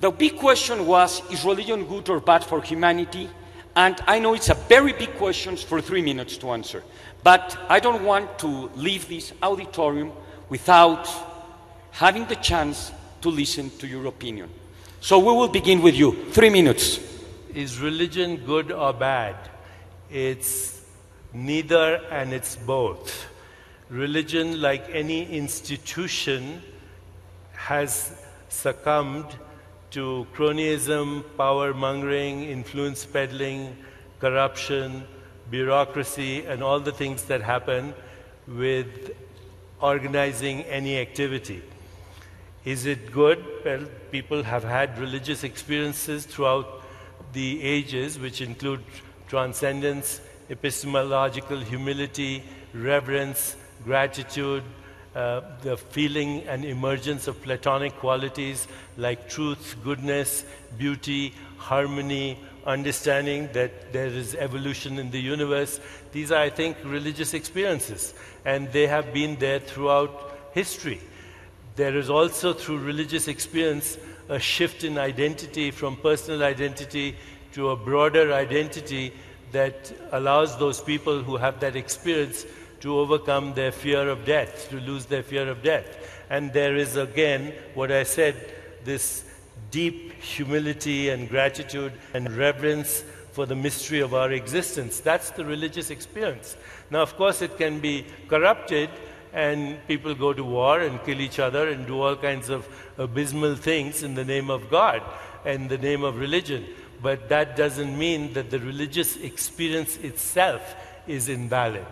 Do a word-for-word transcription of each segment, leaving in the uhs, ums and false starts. The big question was, is religion good or bad for humanity? And I know it's a very big question for three minutes to answer, but I don't want to leave this auditorium without having the chance to listen to your opinion. So we will begin with you. Three minutes. Is religion good or bad? It's neither and it's both. Religion, like any institution, has succumbed to cronyism, power mongering, influence peddling, corruption, bureaucracy, and all the things that happen with organizing any activity. Is it good? Well, people have had religious experiences throughout the ages, which include transcendence, epistemological humility, reverence, gratitude, uh, the feeling and emergence of Platonic qualities like truth, goodness, beauty, harmony, understanding that there is evolution in the universe. These are, I think, religious experiences, and they have been there throughout history. There is also, through religious experience, a shift in identity from personal identity to a broader identity that allows those people who have that experience to overcome their fear of death, to lose their fear of death. And there is, again, what I said, this deep humility and gratitude and reverence for the mystery of our existence. That's the religious experience. Now, of course, it can be corrupted, and people go to war and kill each other and do all kinds of abysmal things in the name of God and the name of religion. But that doesn't mean that the religious experience itself is invalid.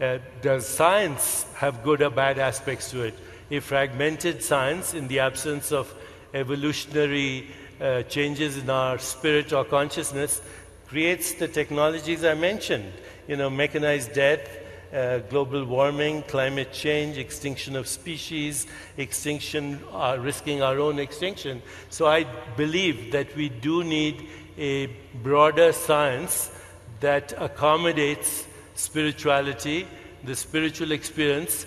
Uh, does science have good or bad aspects to it? A fragmented science, in the absence of evolutionary uh, changes in our spirit or consciousness, creates the technologies I mentioned. You know, mechanized death, uh, global warming, climate change, extinction of species, extinction, uh, risking our own extinction. So I believe that we do need a broader science that accommodates spirituality, the spiritual experience,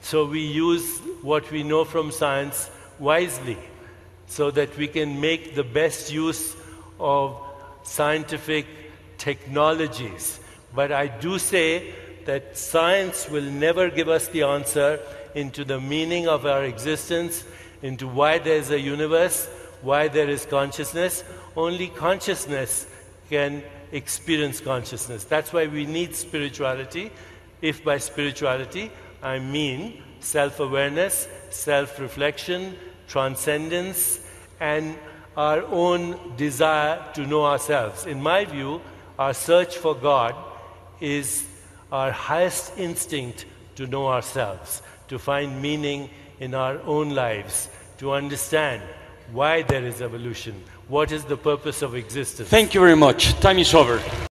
so we use what we know from science wisely, so that we can make the best use of scientific technologies. But I do say that science will never give us the answer into the meaning of our existence, into why there's a universe, why there is consciousness. Only consciousness can experience consciousness. That's why we need spirituality, if by spirituality I mean self-awareness, self-reflection, transcendence, and our own desire to know ourselves. In my view, our search for God is our highest instinct to know ourselves, to find meaning in our own lives, to understand why there is evolution. What is the purpose of existence? Thank you very much. Time is over.